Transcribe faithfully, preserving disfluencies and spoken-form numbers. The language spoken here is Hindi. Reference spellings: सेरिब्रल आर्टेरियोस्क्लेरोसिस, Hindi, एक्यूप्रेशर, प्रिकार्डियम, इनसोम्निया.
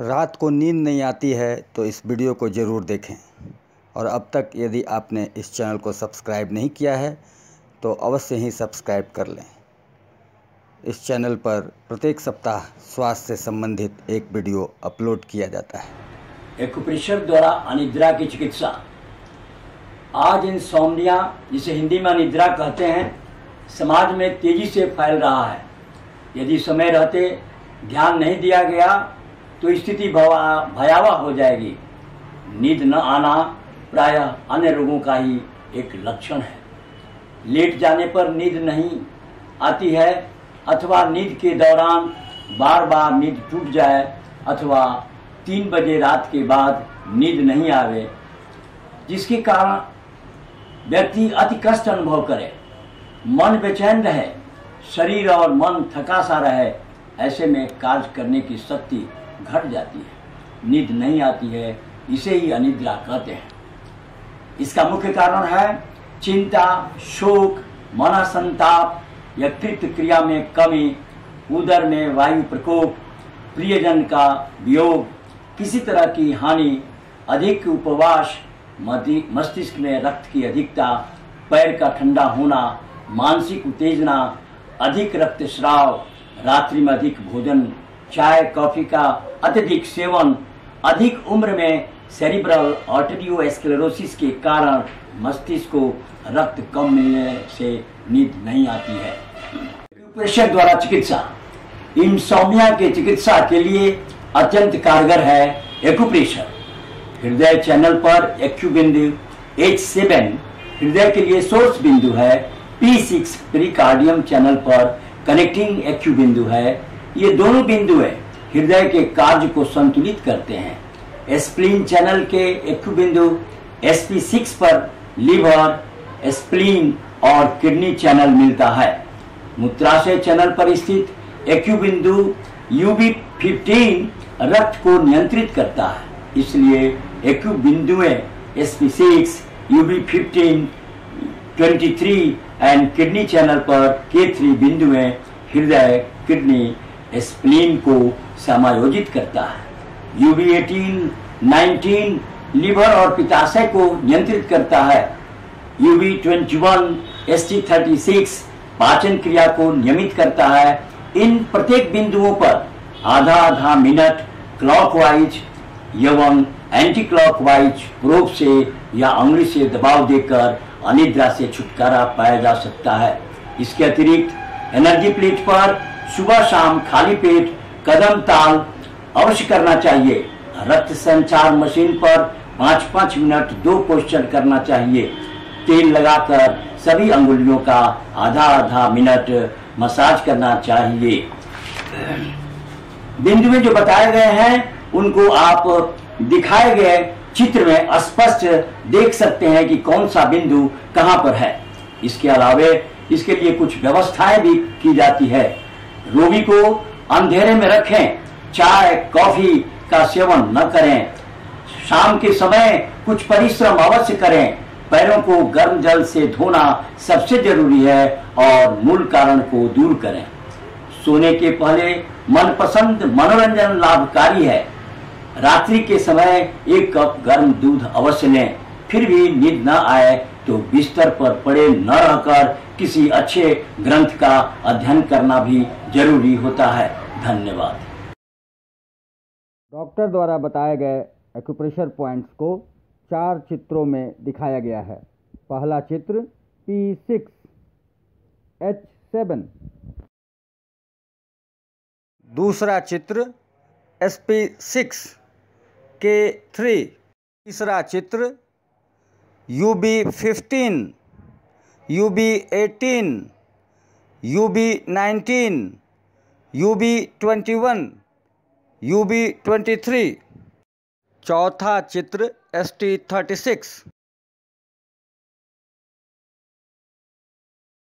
रात को नींद नहीं आती है तो इस वीडियो को ज़रूर देखें। और अब तक यदि आपने इस चैनल को सब्सक्राइब नहीं किया है तो अवश्य ही सब्सक्राइब कर लें। इस चैनल पर प्रत्येक सप्ताह स्वास्थ्य से संबंधित एक वीडियो अपलोड किया जाता है। एक्यूप्रेशर द्वारा अनिद्रा की चिकित्सा। आज इनसोम्निया, जिसे हिंदी में अनिद्रा कहते हैं, समाज में तेजी से फैल रहा है। यदि समय रहते ध्यान नहीं दिया गया तो स्थिति भयावह हो जाएगी। नींद न आना प्रायः अन्य रोगों का ही एक लक्षण है। लेट जाने पर नींद नहीं आती है अथवा नींद के दौरान बार बार नींद टूट जाए अथवा तीन बजे रात के बाद नींद नहीं आवे, जिसके कारण व्यक्ति अति कष्ट अनुभव करे, मन बेचैन रहे, शरीर और मन थका सा रहे। ऐसे में कार्य करने की शक्ति घट जाती है, नींद नहीं आती है, इसे ही अनिद्रा कहते हैं। इसका मुख्य कारण है चिंता, शोक, मनसंताप, यकृत क्रिया में कमी, उदर में वायु प्रकोप, प्रियजन का वियोग, किसी तरह की हानि, अधिक उपवास, मस्तिष्क में रक्त की अधिकता, पैर का ठंडा होना, मानसिक उत्तेजना, अधिक रक्तस्राव, रात्रि में अधिक भोजन, चाय कॉफी का अत्यधिक सेवन, अधिक उम्र में सेरिब्रल आर्टेरियोस्क्लेरोसिस के कारण मस्तिष्क को रक्त कम मिलने से नींद नहीं आती है। एक्यूप्रेशर द्वारा चिकित्सा। इनसोम्निया के चिकित्सा के लिए अत्यंत कारगर है एक्यूप्रेशर। हृदय चैनल पर एक्यू बिंदु एच सेवन हृदय के लिए सोर्स बिंदु है, पी सिक्स प्रिकार्डियम चैनल पर कनेक्टिंग एक्यू बिंदु है। ये दोनों बिंदु है हृदय के कार्य को संतुलित करते हैं। स्प्लीन चैनल के एक्यू बिंदु एस पी सिक्स पर लीवर, स्प्लीन और किडनी चैनल मिलता है। मूत्राशय चैनल पर स्थित एक्यू बिंदु यू बी फिफ्टीन रक्त को नियंत्रित करता है, इसलिए एक्यू बिंदुएं S P six, U B fifteen, तेईस एंड किडनी चैनल पर के थ्री बिंदुएं हृदय, किडनी, स्प्लीन को समायोजित करता है। यू बी अठारह, उन्नीस लीवर और पित्ताशय को नियंत्रित करता है। यू बी इक्कीस, एस टी छत्तीस पाचन क्रिया को नियमित करता है। इन प्रत्येक बिंदुओं पर आधा आधा मिनट क्लॉकवाइज एवं एंटी क्लॉकवाइज प्रोब से या उंगली से दबाव देकर अनिद्रा से छुटकारा पाया जा सकता है। इसके अतिरिक्त एनर्जी प्लेट पर सुबह शाम खाली पेट कदम ताल अवश्य करना चाहिए। रक्त संचार मशीन पर पाँच पाँच मिनट दो पोस्चर करना चाहिए। तेल लगाकर सभी अंगुलियों का आधा आधा मिनट मसाज करना चाहिए। बिंदु में जो बताए गए हैं उनको आप दिखाए गए चित्र में स्पष्ट देख सकते हैं कि कौन सा बिंदु कहाँ पर है। इसके अलावे इसके लिए कुछ व्यवस्थाएं भी की जाती है। रोगी को अंधेरे में रखें, चाय कॉफी का सेवन न करें, शाम के समय कुछ परिश्रम अवश्य करें, पैरों को गर्म जल से धोना सबसे जरूरी है और मूल कारण को दूर करें। सोने के पहले मनपसंद मनोरंजन लाभकारी है। रात्रि के समय एक कप गर्म दूध अवश्य लें। फिर भी नींद न आए तो बिस्तर पर पड़े न रहकर किसी अच्छे ग्रंथ का अध्ययन करना भी जरूरी होता है। धन्यवाद। डॉक्टर द्वारा बताए गए एक्यूप्रेशर पॉइंट्स को चार चित्रों में दिखाया गया है। पहला चित्र पी सिक्स एच सेवन, दूसरा चित्र S P six K three, तीसरा चित्र U B fifteen, U B eighteen, U B nineteen, U B twenty one, U B twenty three, चौथा चित्र एस टी थर्टी सिक्स।